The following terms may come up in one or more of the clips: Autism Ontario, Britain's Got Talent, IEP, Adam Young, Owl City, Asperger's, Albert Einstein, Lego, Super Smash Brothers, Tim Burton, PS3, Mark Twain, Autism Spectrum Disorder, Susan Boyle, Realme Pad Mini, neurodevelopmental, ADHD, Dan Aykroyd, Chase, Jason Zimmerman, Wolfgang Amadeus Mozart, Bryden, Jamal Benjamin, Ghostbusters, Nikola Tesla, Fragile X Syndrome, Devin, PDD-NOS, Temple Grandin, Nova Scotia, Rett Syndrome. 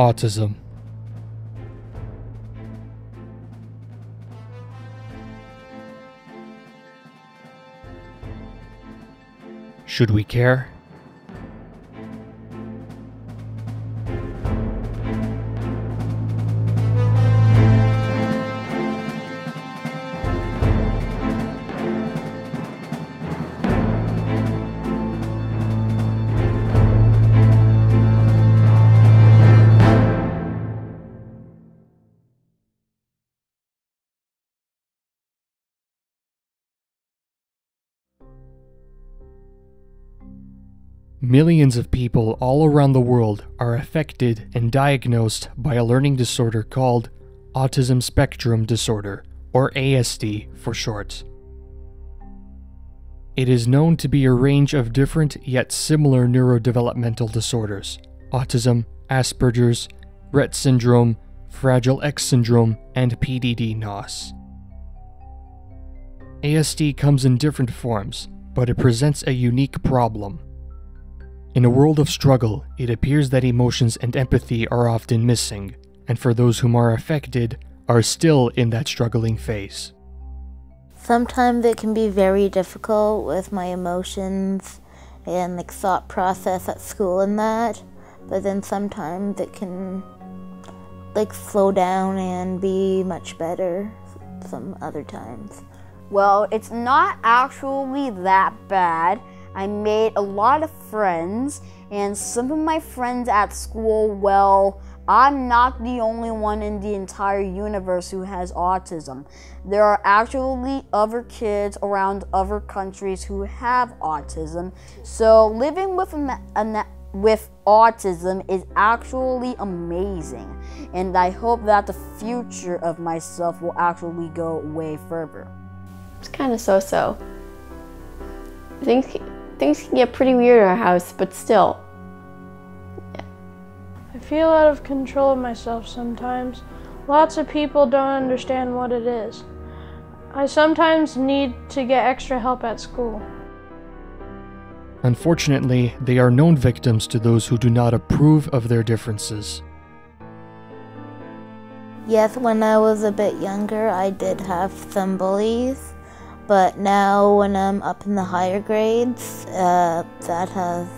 autism. Should we care? Millions of people all around the world are affected and diagnosed by a learning disorder called Autism Spectrum Disorder, or ASD for short. It is known to be a range of different yet similar neurodevelopmental disorders: autism, Asperger's, Rett Syndrome, Fragile X Syndrome, and PDD-NOS. ASD comes in different forms, but it presents a unique problem. In a world of struggle, it appears that emotions and empathy are often missing, and for those whom are affected, are still in that struggling phase. Sometimes it can be very difficult with my emotions and thought process at school and that, but then sometimes it can slow down and be much better some other times. Well, it's not actually that bad. I made a lot of friends, and some of my friends at school, well, I'm not the only one in the entire universe who has autism. There are actually other kids around other countries who have autism, so living with autism is actually amazing, and I hope that the future of myself will actually go way further. It's kind of so-so. Things can get pretty weird in our house, but still. Yeah. I feel out of control of myself sometimes. Lots of people don't understand what it is. I sometimes need to get extra help at school. Unfortunately, they are known victims to those who do not approve of their differences. Yes, when I was a bit younger, I did have some bullies. But now, when I'm up in the higher grades, that has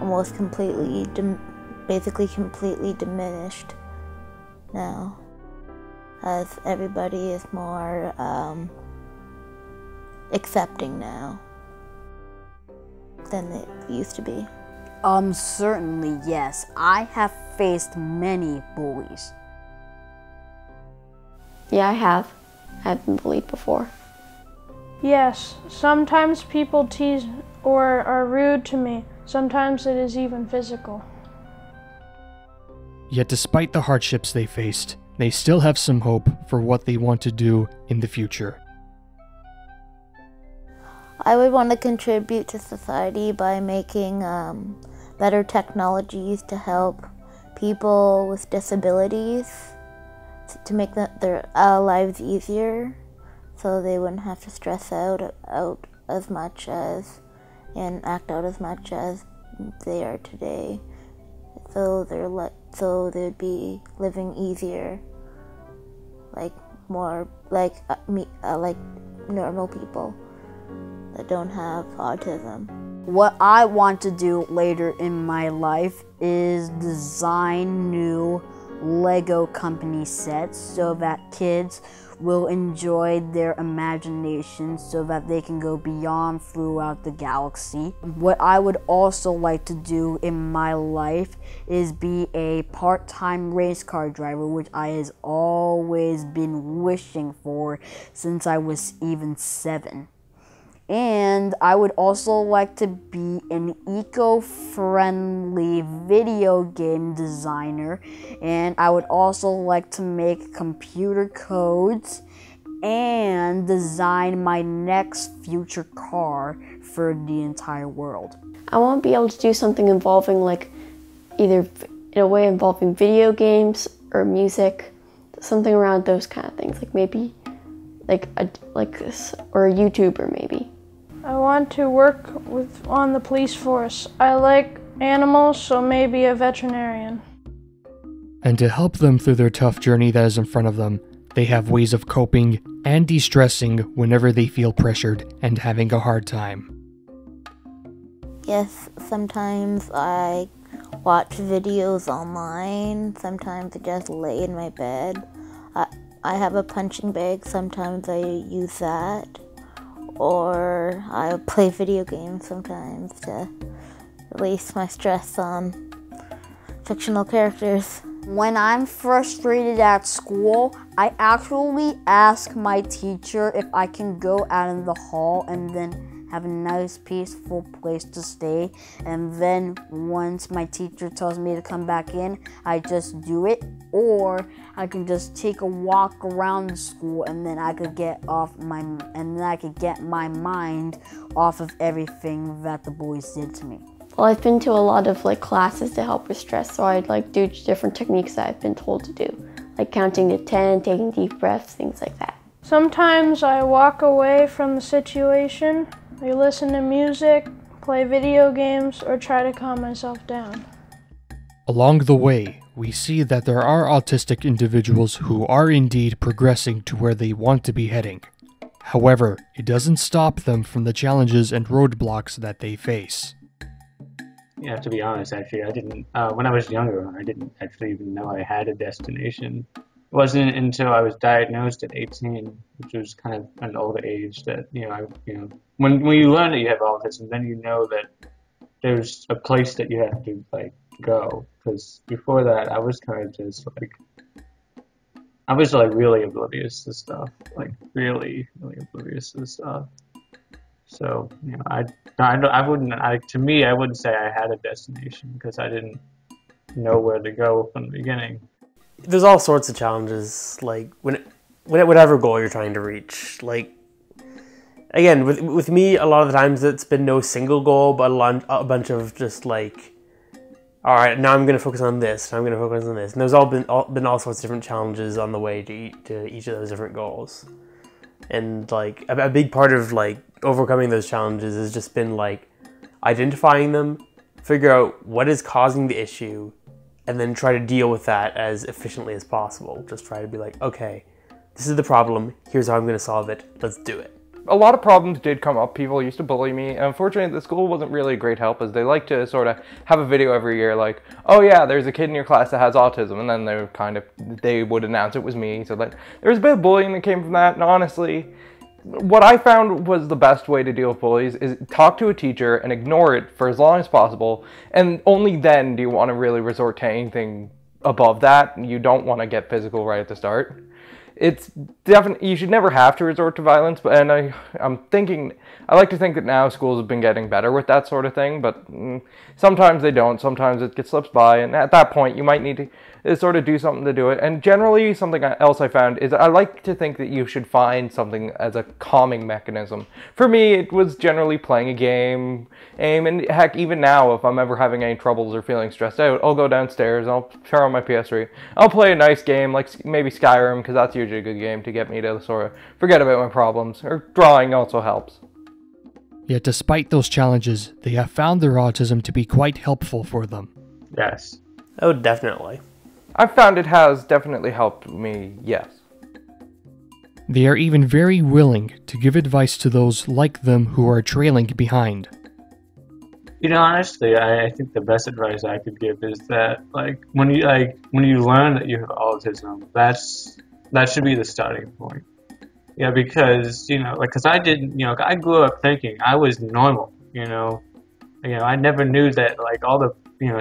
almost completely, basically completely diminished now, as everybody is more accepting now than it used to be. Certainly, yes. I have faced many bullies. Yeah, I have. I've been bullied before. Yes, sometimes people tease or are rude to me. Sometimes it is even physical. Yet despite the hardships they faced, they still have some hope for what they want to do in the future. I would want to contribute to society by making better technologies to help people with disabilities, to make their lives easier, so they wouldn't have to stress out as much as, and act out as much as they are today. So they'd be living easier, like normal people that don't have autism. What I want to do later in my life is design new Lego company sets so that kids will enjoy their imagination, so that they can go beyond throughout the galaxy. What I would also like to do in my life is be a part-time race car driver, which I has always been wishing for since I was even 7. And I would also like to be an eco-friendly video game designer. And I would also like to make computer codes and design my next future car for the entire world. I want to be able to do something involving either in a way involving video games or music, something around those kind of things, maybe or a YouTuber maybe. I want to work on the police force. I like animals, so maybe a veterinarian. And to help them through their tough journey that is in front of them, they have ways of coping and de-stressing whenever they feel pressured and having a hard time. Yes, sometimes I watch videos online, sometimes I just lay in my bed. I have a punching bag, sometimes I use that. Or I play video games sometimes to release my stress on fictional characters. When I'm frustrated at school, I actually ask my teacher if I can go out in the hall and then have a nice peaceful place to stay. And then once my teacher tells me to come back in, I just do it. Or I can just take a walk around the school and then I could get my mind off of everything that the boys did to me. Well, I've been to a lot of classes to help with stress, so I'd do different techniques that I've been told to do, like counting to 10, taking deep breaths, things like that. Sometimes I walk away from the situation. I listen to music, play video games, or try to calm myself down. Along the way, we see that there are autistic individuals who are indeed progressing to where they want to be heading. However, it doesn't stop them from the challenges and roadblocks that they face. Yeah, to be honest, actually, I didn't. When I was younger, I didn't actually even know I had a destination. It wasn't until I was diagnosed at 18, which was kind of an older age, that when you learn that you have autism, then you know that there's a place that you have to go. Because before that, I was kind of just really oblivious to stuff, really oblivious to stuff. So, I wouldn't say I had a destination because I didn't know where to go from the beginning. There's all sorts of challenges, whatever goal you're trying to reach. Again, with me, a lot of the times it's been no single goal, but a bunch of just all right, now I'm going to focus on this, and I'm going to focus on this. And there's been all sorts of different challenges on the way to each of those different goals. And a big part of overcoming those challenges has just been identifying them, figure out what is causing the issue, and then try to deal with that as efficiently as possible. Just try to be okay, this is the problem, here's how I'm going to solve it, let's do it. A lot of problems did come up. People used to bully me. Unfortunately, the school wasn't really a great help, as they like to sort of have a video every year oh yeah, there's a kid in your class that has autism, and then they would announce it was me. So there was a bit of bullying that came from that, and honestly, what I found was the best way to deal with bullies is talk to a teacher and ignore it for as long as possible, and only then do you want to really resort to anything above that. You don't want to get physical right at the start. It's definitely, you should never have to resort to violence, and I like to think that now schools have been getting better with that sort of thing, but sometimes they don't. Sometimes it gets slips by, and at that point you might need to sort of do something to do it. And generally, something else I found is I like to think that you should find something as a calming mechanism. For me, it was generally playing a game, and heck, even now, if I'm ever having any troubles or feeling stressed out, I'll go downstairs and I'll turn on my PS3. I'll play a nice game, like maybe Skyrim, because that's usually a good game to get me to sort of forget about my problems, or drawing also helps. Yet despite those challenges, they have found their autism to be quite helpful for them. Yes. Oh, definitely. I've found it has definitely helped me, yes. They are even very willing to give advice to those like them who are trailing behind. Honestly, I think the best advice I could give is that, when you learn that you have autism, that should be the starting point. Yeah, because, because I didn't, I grew up thinking I was normal, I never knew that, all the,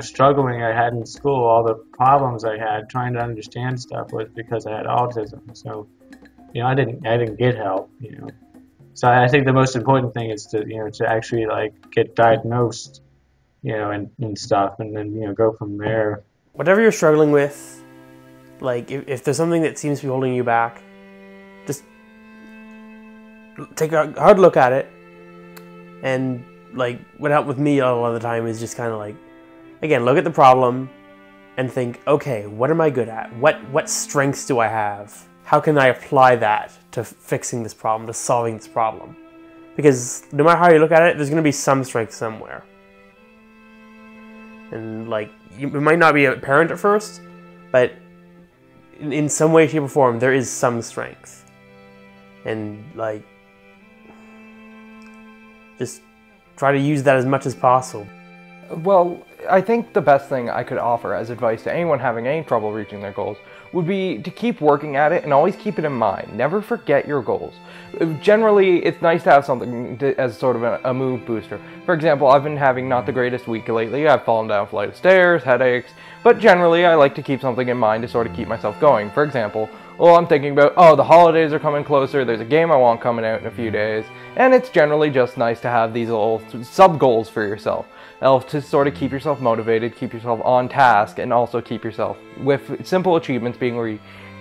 struggling I had in school, all the problems I had trying to understand stuff was because I had autism. So, I didn't get help, So I think the most important thing is to, to actually, get diagnosed, and stuff, and then, go from there. Whatever you're struggling with, if there's something that seems to be holding you back, just take a hard look at it. And what helped with me a lot of the time is just kind of again, look at the problem and think, okay, what am I good at? What strengths do I have? How can I apply that to fixing this problem, to solving this problem? Because no matter how you look at it, there's going to be some strength somewhere. And it might not be apparent at first, but in some way, shape, or form, there is some strength. And like, just try to use that as much as possible. Well, I think the best thing I could offer as advice to anyone having any trouble reaching their goals would be to keep working at it and always keep it in mind. Never forget your goals. Generally, it's nice to have something to, as sort of a mood booster. For example, I've been having not the greatest week lately. I've fallen down a flight of stairs, headaches, but generally I like to keep something in mind to sort of keep myself going. For example, well, I'm thinking about, oh, the holidays are coming closer, there's a game I want coming out in a few days, and it's generally just nice to have these little sub-goals for yourself, to sort of keep yourself motivated, keep yourself on task, and also keep yourself with simple achievements being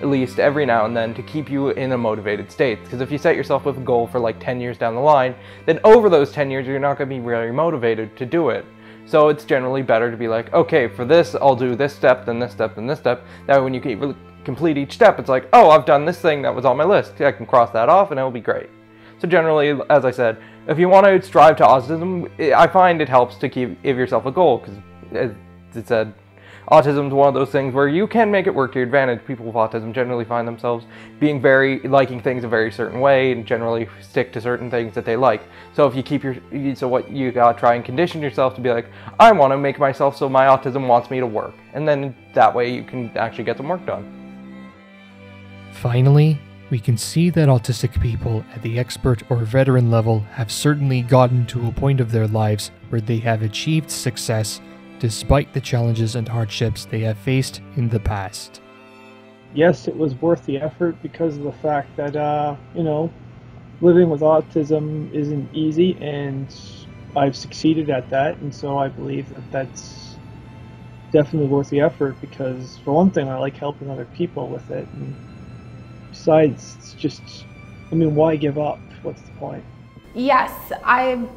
released every now and then to keep you in a motivated state. Because if you set yourself with a goal for like 10 years down the line, then over those 10 years you're not going to be really motivated to do it. So it's generally better to be like, okay, for this I'll do this step, then this step, then this step. That way when you keep complete each step, it's like, oh, I've done this thing that was on my list, I can cross that off and it'll be great. So generally, as I said, if you want to strive to autism, I find it helps to give yourself a goal, because as it said, autism is one of those things where you can make it work to your advantage. People with autism generally find themselves being liking things a very certain way and generally stick to certain things that they like. So if you keep what you gotta try and condition yourself to be like, I want to make myself so my autism wants me to work, and then that way you can actually get some work done. Finally, we can see that autistic people at the expert or veteran level have certainly gotten to a point of their lives where they have achieved success despite the challenges and hardships they have faced in the past. Yes, it was worth the effort because of the fact that, you know, living with autism isn't easy, and I've succeeded at that, and so I believe that that's definitely worth the effort because, for one thing, I like helping other people with it. And besides, it's just, I mean, why give up? What's the point? Yes,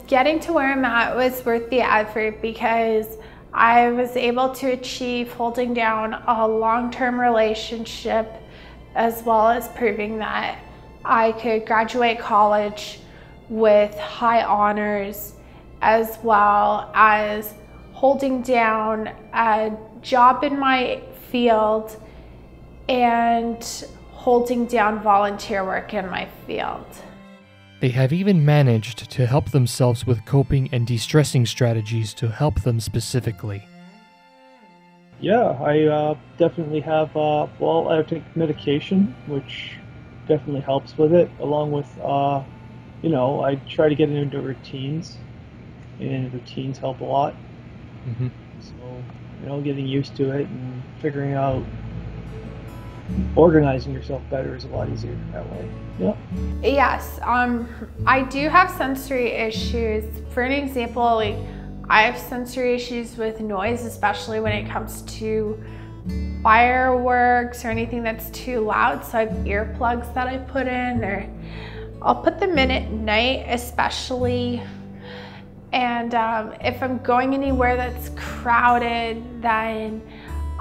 getting to where I'm at was worth the effort because I was able to achieve holding down a long-term relationship, as well as proving that I could graduate college with high honors, as well as holding down a job in my field and holding down volunteer work in my field. They have even managed to help themselves with coping and de-stressing strategies to help them specifically. Yeah, I definitely have, well, I take medication, which definitely helps with it, along with, you know, I try to get into routines, and routines help a lot. Mm-hmm. So, you know, getting used to it and figuring out organizing yourself better is a lot easier that way. Yeah. Yes, I do have sensory issues. For an example, like I have sensory issues with noise, especially when it comes to fireworks or anything that's too loud. So I have earplugs that I put in, or I'll put them in at night especially. And if I'm going anywhere that's crowded, then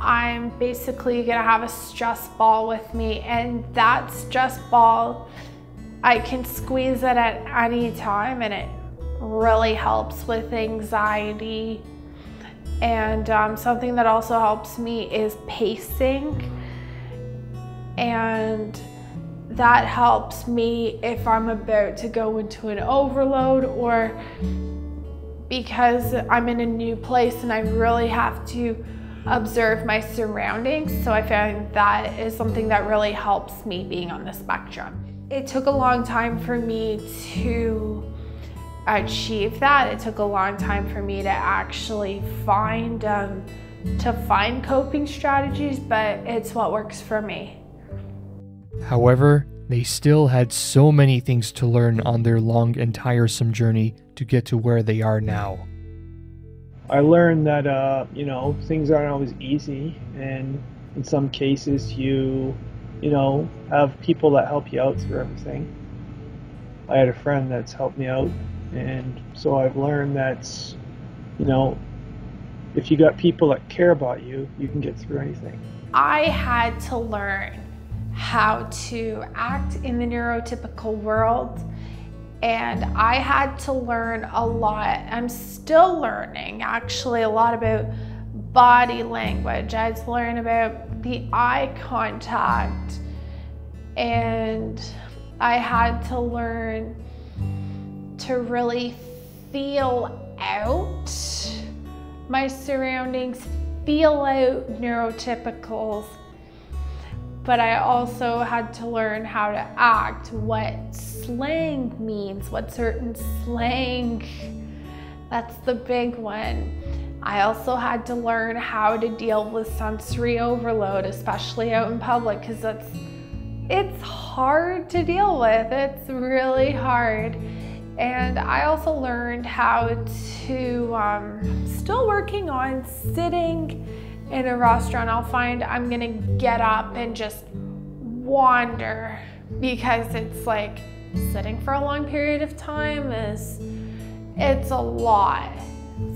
I'm basically gonna have a stress ball with me, and that stress ball, I can squeeze it at any time, and it really helps with anxiety. And something that also helps me is pacing, and that helps me if I'm about to go into an overload, or because I'm in a new place and I really have to observe my surroundings. So I found that is something that really helps me being on the spectrum. It took a long time for me to achieve that. It took a long time for me to actually find coping strategies, but it's what works for me. However, they still had so many things to learn on their long and tiresome journey to get to where they are now. I learned that, you know, things aren't always easy, and in some cases you know, have people that help you out through everything. I had a friend that's helped me out, and so I've learned that, you know, if you got people that care about you, you can get through anything. I had to learn how to act in the neurotypical world. And I had to learn a lot. I'm still learning, actually, a lot about body language. I've learned about the eye contact, and I had to learn to really feel out my surroundings, feel out neurotypicals, but I also had to learn how to act, what slang means, what certain slang, that's the big one. I also had to learn how to deal with sensory overload, especially out in public, because it's hard to deal with. It's really hard. And I also learned how to, still working on sitting in a restaurant, I'll find I'm gonna get up and just wander, because it's like sitting for a long period of time it's a lot.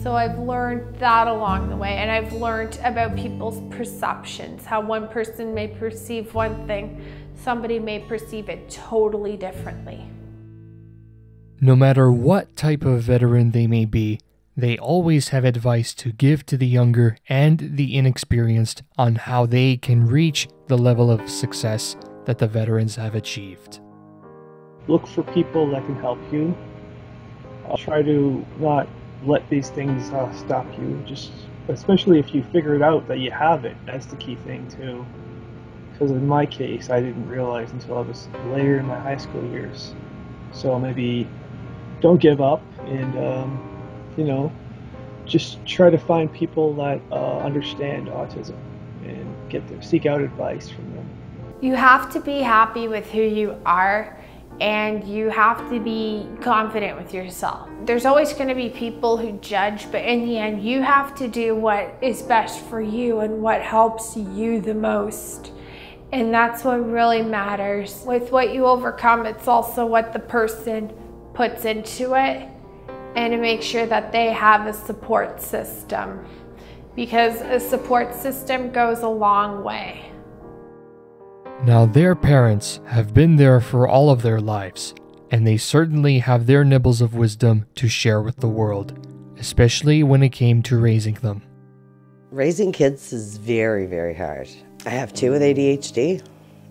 So I've learned that along the way, and I've learned about people's perceptions, how one person may perceive one thing, somebody may perceive it totally differently. No matter what type of veteran they may be, they always have advice to give to the younger and the inexperienced on how they can reach the level of success that the veterans have achieved. Look for people that can help you. Try to not let these things stop you, just especially if you figure it out that you have it. That's the key thing too, because in my case I didn't realize until I was later in my high school years. So maybe don't give up, and you know, just try to find people that understand autism and seek out advice from them. You have to be happy with who you are, and you have to be confident with yourself. There's always going to be people who judge, but in the end you have to do what is best for you and what helps you the most. And that's what really matters. With what you overcome, it's also what the person puts into it, and to make sure that they have a support system, because a support system goes a long way. Now, their parents have been there for all of their lives, and they certainly have their nibbles of wisdom to share with the world, especially when it came to raising them. Raising kids is very, very hard. I have two with ADHD,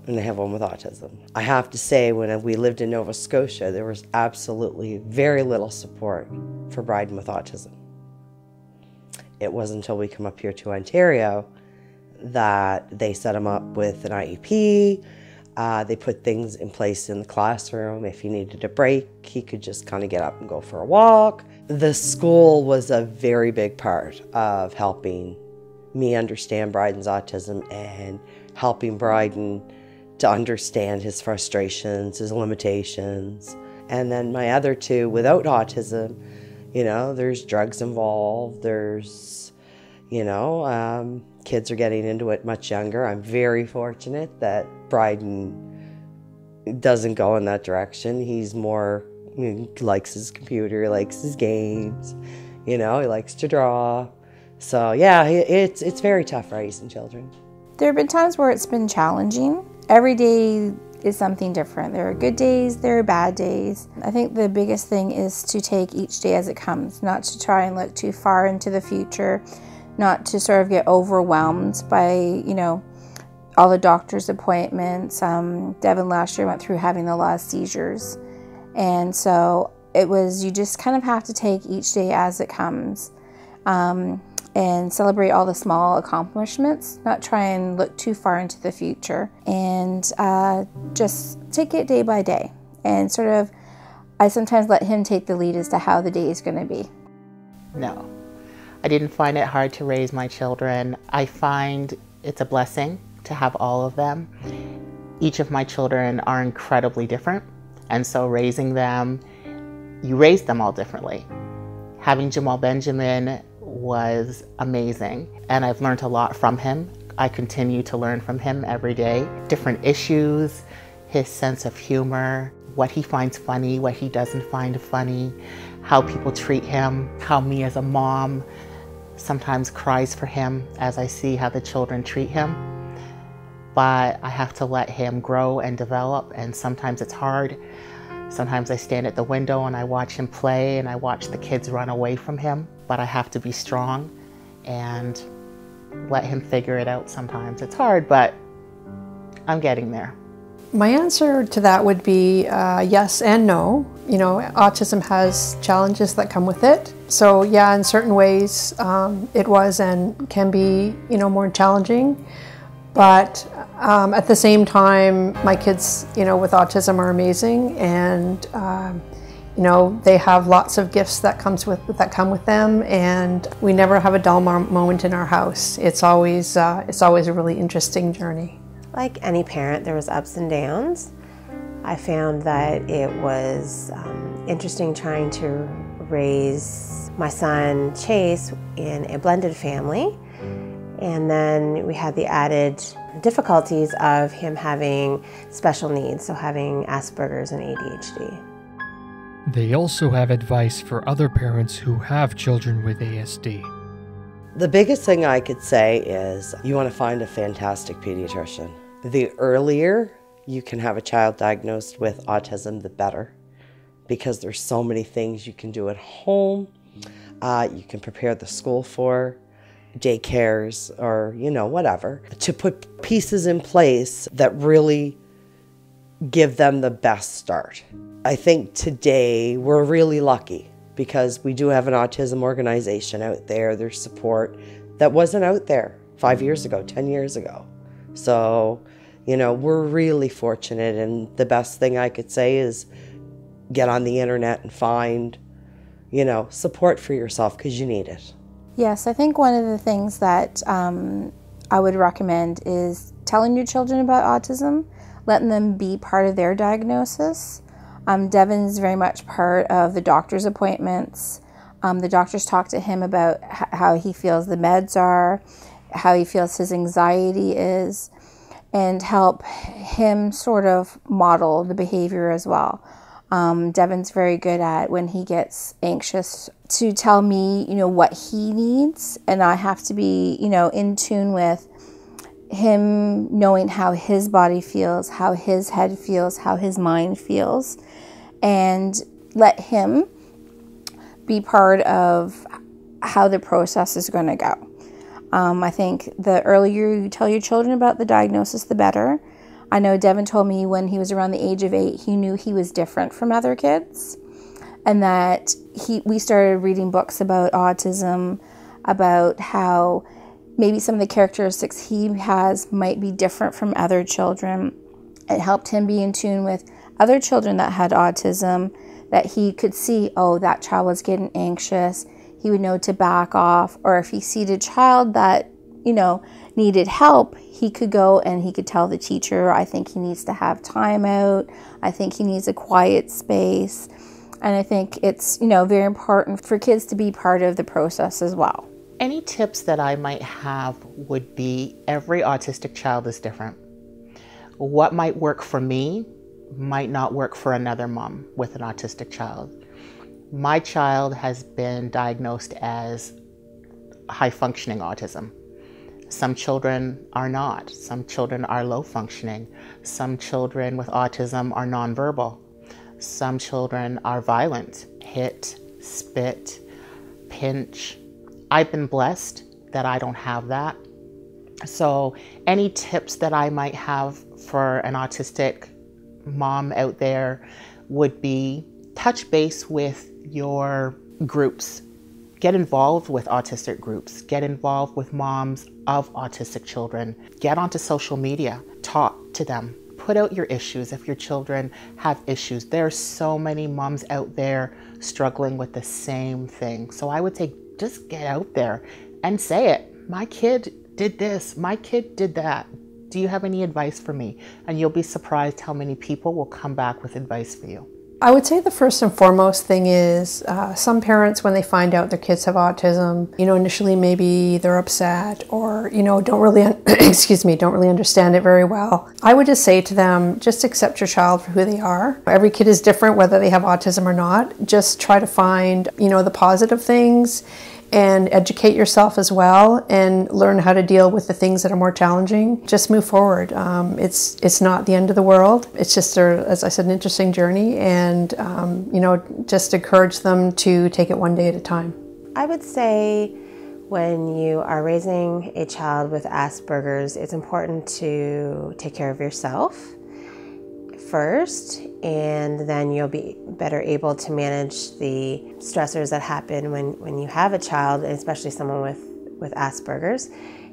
and I have one with autism. I have to say, when we lived in Nova Scotia, there was absolutely very little support for Bryden with autism. It wasn't until we come up here to Ontario that they set him up with an IEP. They put things in place in the classroom. If he needed a break, he could just kind of get up and go for a walk. The school was a very big part of helping me understand Bryden's autism and helping Bryden to understand his frustrations, his limitations. And then my other two without autism, you know, there's drugs involved, there's, you know, kids are getting into it much younger. I'm very fortunate that Bryden doesn't go in that direction. He's more, he likes his computer, he likes his games, you know, he likes to draw. So yeah, it's very tough raising children. There have been times where it's been challenging. Every day is something different. There are good days, there are bad days. I think the biggest thing is to take each day as it comes, not to try and look too far into the future, not to sort of get overwhelmed by, you know, all the doctor's appointments. Devin last year went through having a lot of seizures. And so it was, you just kind of have to take each day as it comes and celebrate all the small accomplishments, not try and look too far into the future, and just take it day by day. And sort of, I sometimes let him take the lead as to how the day is gonna be. No. I didn't find it hard to raise my children. I find it's a blessing to have all of them. Each of my children are incredibly different, and so raising them, you raise them all differently. Having Jamal Benjamin was amazing, and I've learned a lot from him. I continue to learn from him every day. Different issues, his sense of humor, what he finds funny, what he doesn't find funny, how people treat him, how me as a mom sometimes cries for him as I see how the children treat him. But I have to let him grow and develop, and sometimes it's hard. Sometimes I stand at the window and I watch him play and I watch the kids run away from him, but I have to be strong and let him figure it out sometimes. It's hard, but I'm getting there. My answer to that would be yes and no. You know, autism has challenges that come with it. So yeah, in certain ways it was and can be, you know, more challenging. But at the same time, my kids, you know, with autism are amazing, and you know, they have lots of gifts that come with them, and we never have a dull moment in our house. It's always a really interesting journey. Like any parent, there was ups and downs. I found that it was interesting trying to raise my son Chase in a blended family, and then we had the added difficulties of him having special needs, so having Asperger's and ADHD. They also have advice for other parents who have children with ASD. The biggest thing I could say is you want to find a fantastic pediatrician. The earlier you can have a child diagnosed with autism, the better, because there's so many things you can do at home. You can prepare the school for daycares or, you know, whatever, to put pieces in place that really give them the best start. I think today we're really lucky, because we do have an autism organization out there. There's support that wasn't out there 5 years ago, 10 years ago. So, you know, we're really fortunate, and the best thing I could say is get on the internet and find, you know, support for yourself, because you need it. Yes, I think one of the things that I would recommend is telling your children about autism, letting them be part of their diagnosis. Devin's very much part of the doctor's appointments. The doctors talk to him about how he feels the meds are, how he feels his anxiety is, and help him sort of model the behavior as well. Devin's very good at, when he gets anxious, to tell me, you know, what he needs, and I have to be, you know, in tune with him knowing how his body feels, how his head feels, how his mind feels, and let him be part of how the process is going to go. I think the earlier you tell your children about the diagnosis, the better. I know Devin told me when he was around the age of 8, he knew he was different from other kids, and that we started reading books about autism, about how maybe some of the characteristics he has might be different from other children. It helped him be in tune with other children that had autism, that he could see, oh, that child was getting anxious. He would know to back off, or if he sees a child that, you know, needed help, he could go and he could tell the teacher, I think he needs to have time out. I think he needs a quiet space. And I think it's, you know, very important for kids to be part of the process as well. Any tips that I might have would be, every autistic child is different. What might work for me might not work for another mom with an autistic child. My child has been diagnosed as high-functioning autism. Some children are not. Some children are low-functioning. Some children with autism are nonverbal. Some children are violent, hit, spit, pinch. I've been blessed that I don't have that. So any tips that I might have for an autistic mom out there would be, touch base with your groups. Get involved with autistic groups. Get involved with moms of autistic children. Get onto social media. Talk to them. Put out your issues if your children have issues. There are so many moms out there struggling with the same thing. So I would say, just get out there and say it. My kid did this, my kid did that. Do you have any advice for me? And you'll be surprised how many people will come back with advice for you. I would say the first and foremost thing is some parents, when they find out their kids have autism, you know, initially maybe they're upset, or, you know, don't really, don't really understand it very well. I would just say to them, just accept your child for who they are. Every kid is different, whether they have autism or not. Just try to find, you know, the positive things, and educate yourself as well, and learn how to deal with the things that are more challenging. Just move forward. It's not the end of the world. It's just, as I said, an interesting journey, and you know, just encourage them to take it one day at a time. I would say When you are raising a child with Asperger's, it's important to take care of yourself first, and then you'll be better able to manage the stressors that happen when you have a child, especially someone with Asperger's.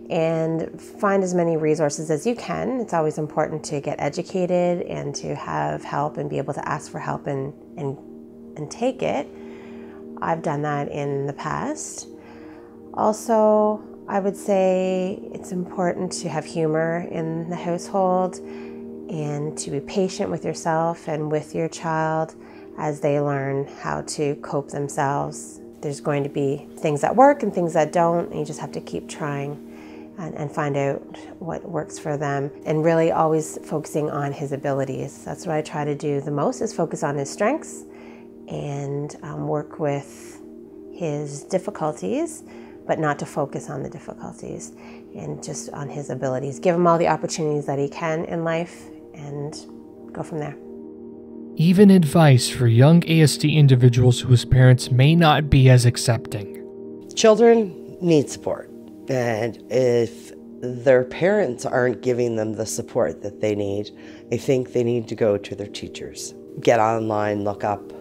And find as many resources as you can. It's always important to get educated and to have help and be able to ask for help and take it. I've done that in the past. Also, I would say it's important to have humor in the household and to be patient with yourself and with your child as they learn how to cope themselves. There's going to be things that work and things that don't, and you just have to keep trying and find out what works for them. And really always focusing on his abilities. That's what I try to do the most, is focus on his strengths and work with his difficulties, but not to focus on the difficulties and just on his abilities. Give him all the opportunities that he can in life and go from there. Even advice for young ASD individuals whose parents may not be as accepting. Children need support, and if their parents aren't giving them the support that they need, I think they need to go to their teachers. Get online, look up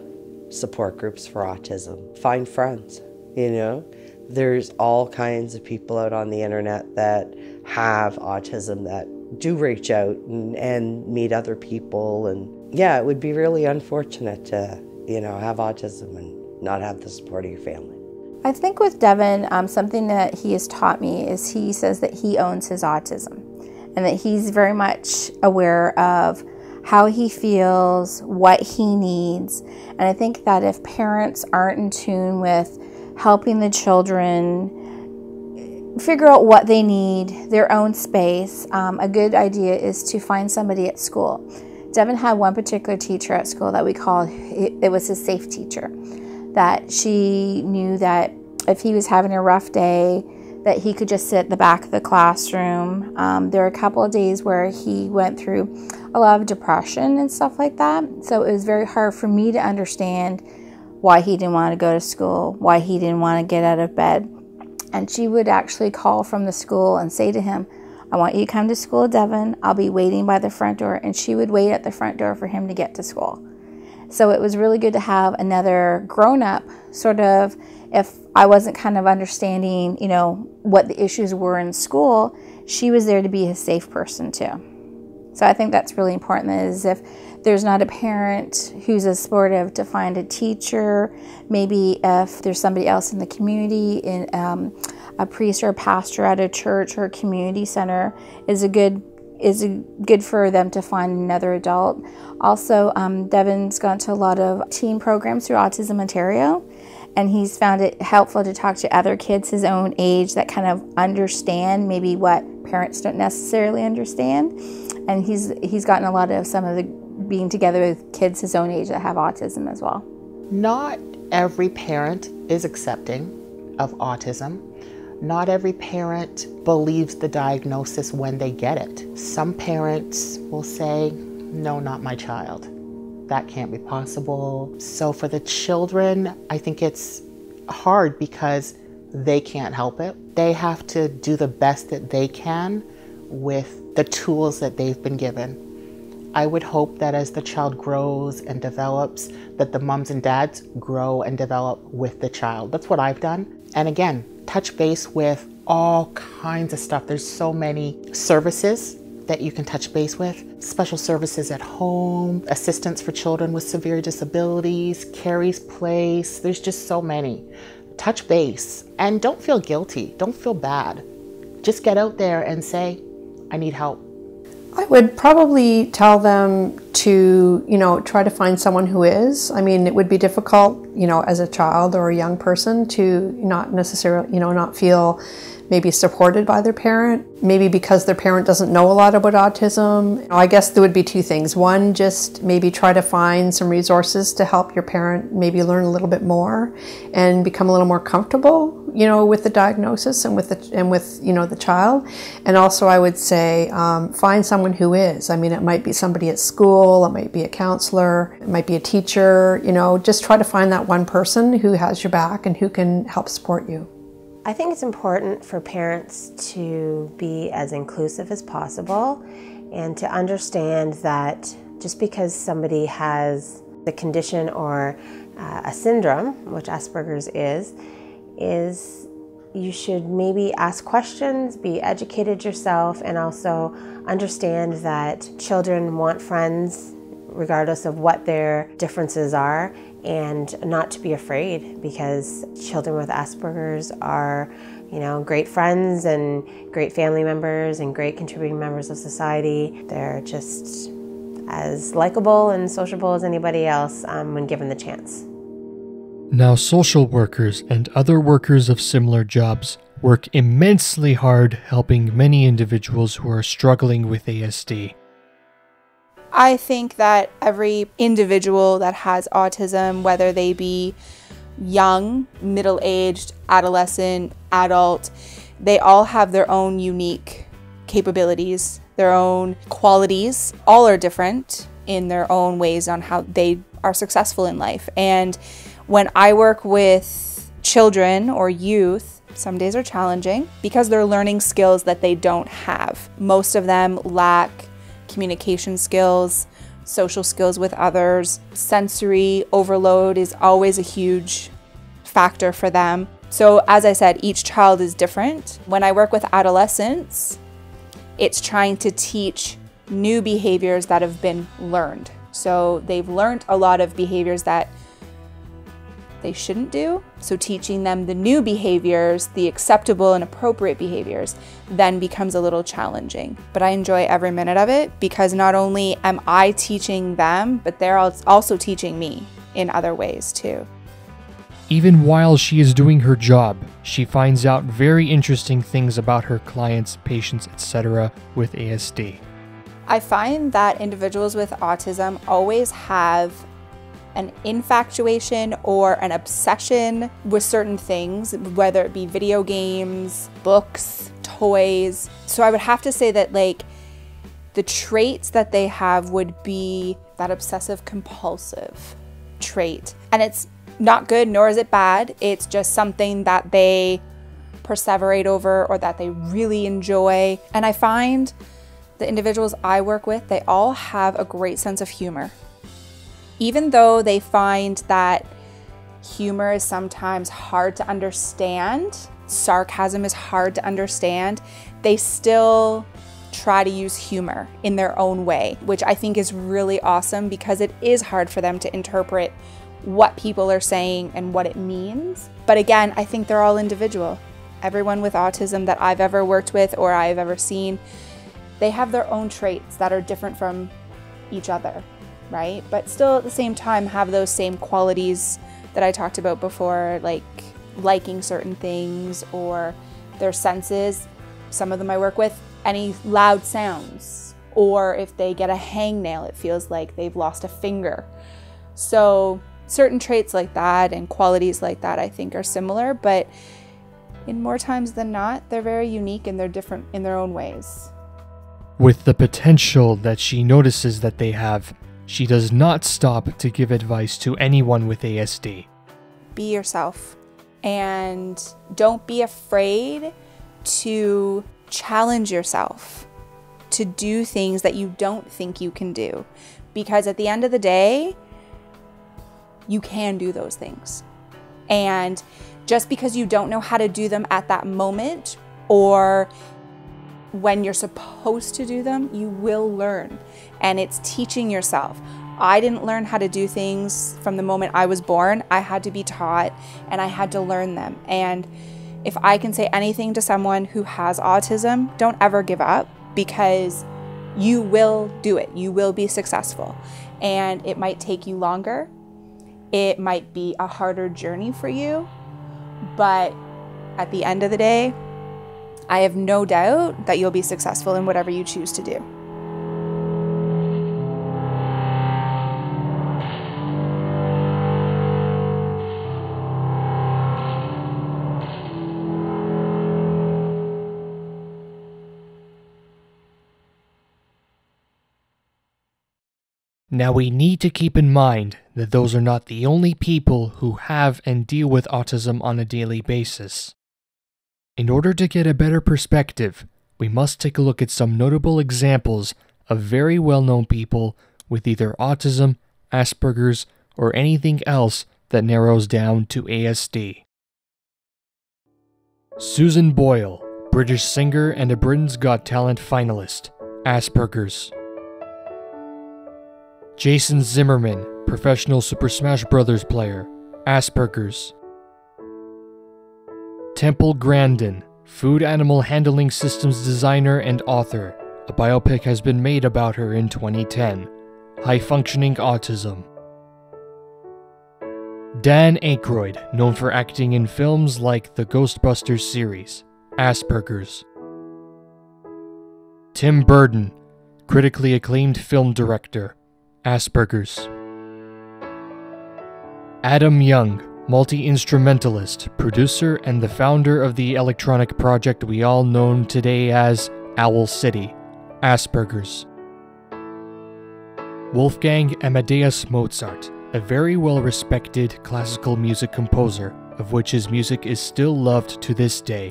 support groups for autism. Find friends, you know? There's all kinds of people out on the internet that have autism that do reach out and meet other people. And yeah, it would be really unfortunate to, you know, have autism and not have the support of your family. I think with Devin, something that he has taught me is he says that he owns his autism and that he's very much aware of how he feels, what he needs. And I think that if parents aren't in tune with helping the children figure out what they need, their own space, a good idea is to find somebody at school. Devin had one particular teacher at school that we called, it was his safe teacher, that she knew that if he was having a rough day, that he could just sit at the back of the classroom. There were a couple of days where he went through a lot of depression and stuff like that. So it was very hard for me to understand why he didn't want to go to school, why he didn't want to get out of bed. And she would actually call from the school and say to him, "I want you to come to school, Devin. I'll be waiting by the front door." And she would wait at the front door for him to get to school. So it was really good to have another grown-up, sort of, if I wasn't kind of understanding, you know, what the issues were in school, she was there to be his safe person too. So I think that's really important, is if there's not a parent who's as supportive, to find a teacher. Maybe if there's somebody else in the community, in a priest or a pastor at a church or a community center is good for them to find another adult. Also, Devin's gone to a lot of teen programs through Autism Ontario, and he's found it helpful to talk to other kids his own age that kind of understand maybe what parents don't necessarily understand. And he's gotten a lot of some of the being together with kids his own age that have autism as well. Not every parent is accepting of autism. Not every parent believes the diagnosis when they get it. Some parents will say, "No, not my child. That can't be possible." So for the children, I think it's hard because they can't help it. They have to do the best that they can with the tools that they've been given. I would hope that as the child grows and develops, that the moms and dads grow and develop with the child. That's what I've done. And again, touch base with all kinds of stuff. There's so many services that you can touch base with. Special services at home, assistance for children with severe disabilities, Carrie's Place. There's just so many. Touch base and don't feel guilty. Don't feel bad. Just get out there and say, "I need help." I would probably tell them to, you know, try to find someone who is. I mean, it would be difficult, you know, as a child or a young person to not necessarily, you know, not feel maybe supported by their parent, maybe because their parent doesn't know a lot about autism. You know, I guess there would be two things. One, just maybe try to find some resources to help your parent maybe learn a little bit more and become a little more comfortable, you know, with the diagnosis and with you know, the child. And also I would say find someone who is. I mean, it might be somebody at school, it might be a counselor, it might be a teacher, you know, just try to find that one person who has your back and who can help support you. I think it's important for parents to be as inclusive as possible and to understand that just because somebody has a condition or a syndrome, which Asperger's is you should maybe ask questions, be educated yourself, and also understand that children want friends regardless of what their differences are, and not to be afraid, because children with Asperger's are, you know, great friends and great family members and great contributing members of society. They're just as likable and sociable as anybody else when given the chance. Now, social workers and other workers of similar jobs work immensely hard helping many individuals who are struggling with ASD. I think that every individual that has autism, whether they be young, middle-aged, adolescent, adult, they all have their own unique capabilities, their own qualities. All are different in their own ways on how they are successful in life. And when I work with children or youth, some days are challenging because they're learning skills that they don't have. Most of them lack communication skills, social skills with others. Sensory overload is always a huge factor for them. So as I said, each child is different. When I work with adolescents, it's trying to teach new behaviors that have been learned. So they've learned a lot of behaviors that they shouldn't do. So teaching them the new behaviors, the acceptable and appropriate behaviors, then becomes a little challenging. But I enjoy every minute of it, because not only am I teaching them, but they're also teaching me in other ways too. Even while she is doing her job, she finds out very interesting things about her clients, patients, etc. with ASD. I find that individuals with autism always have an infatuation or an obsession with certain things, whether it be video games, books, toys. So I would have to say that, like, the traits that they have would be that obsessive compulsive trait. And it's not good, nor is it bad. It's just something that they perseverate over or that they really enjoy. And I find the individuals I work with, they all have a great sense of humor. Even though they find that humor is sometimes hard to understand, sarcasm is hard to understand, they still try to use humor in their own way, which I think is really awesome, because it is hard for them to interpret what people are saying and what it means. But again, I think they're all individual. Everyone with autism that I've ever worked with or I've ever seen, they have their own traits that are different from each other, right? But still at the same time have those same qualities that I talked about before, like liking certain things or their senses. Some of them I work with, any loud sounds, or if they get a hangnail, it feels like they've lost a finger. So certain traits like that and qualities like that I think are similar, but in more times than not, they're very unique and they're different in their own ways. With the potential that she notices that they have, she does not stop to give advice to anyone with ASD. Be yourself, and don't be afraid to challenge yourself, to do things that you don't think you can do, because at the end of the day, you can do those things. And just because you don't know how to do them at that moment or when you're supposed to do them, you will learn. And it's teaching yourself. I didn't learn how to do things from the moment I was born. I had to be taught and I had to learn them. And if I can say anything to someone who has autism, don't ever give up, because you will do it. You will be successful. And it might take you longer. It might be a harder journey for you. But at the end of the day, I have no doubt that you'll be successful in whatever you choose to do. Now, we need to keep in mind that those are not the only people who have and deal with autism on a daily basis. In order to get a better perspective, we must take a look at some notable examples of very well-known people with either autism, Asperger's, or anything else that narrows down to ASD. Susan Boyle, British singer and a Britain's Got Talent finalist, Asperger's. Jason Zimmerman, professional Super Smash Brothers player, Asperger's. Temple Grandin, food animal handling systems designer and author. A biopic has been made about her in 2010. High-functioning autism. Dan Aykroyd, known for acting in films like the Ghostbusters series, Asperger's. Tim Burton, critically acclaimed film director, Asperger's. Adam Young, multi-instrumentalist, producer, and the founder of the electronic project we all know today as Owl City, Asperger's. Wolfgang Amadeus Mozart, a very well-respected classical music composer, of which his music is still loved to this day,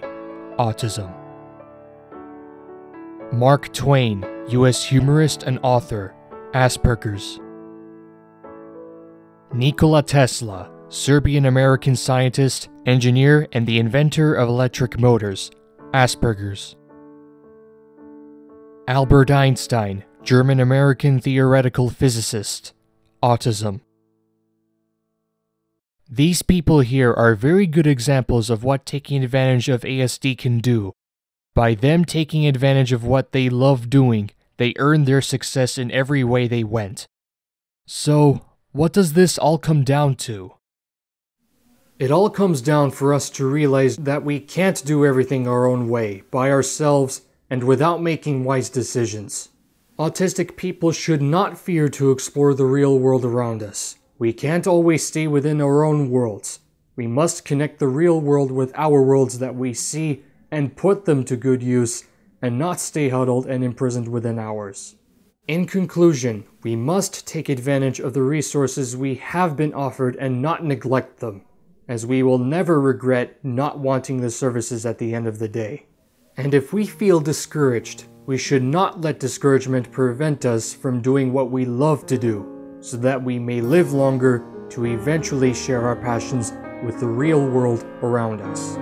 autism. Mark Twain, US humorist and author, Asperger's. Nikola Tesla, Serbian-American scientist, engineer, and the inventor of electric motors, Asperger's. Albert Einstein, German-American theoretical physicist, autism. These people here are very good examples of what taking advantage of ASD can do. By them taking advantage of what they love doing, they earned their success in every way they went. So, what does this all come down to? It all comes down for us to realize that we can't do everything our own way, by ourselves, and without making wise decisions. Autistic people should not fear to explore the real world around us. We can't always stay within our own worlds. We must connect the real world with our worlds that we see and put them to good use, and not stay huddled and imprisoned within ours. In conclusion, we must take advantage of the resources we have been offered and not neglect them, as we will never regret not wanting the services at the end of the day. And if we feel discouraged, we should not let discouragement prevent us from doing what we love to do, so that we may live longer to eventually share our passions with the real world around us.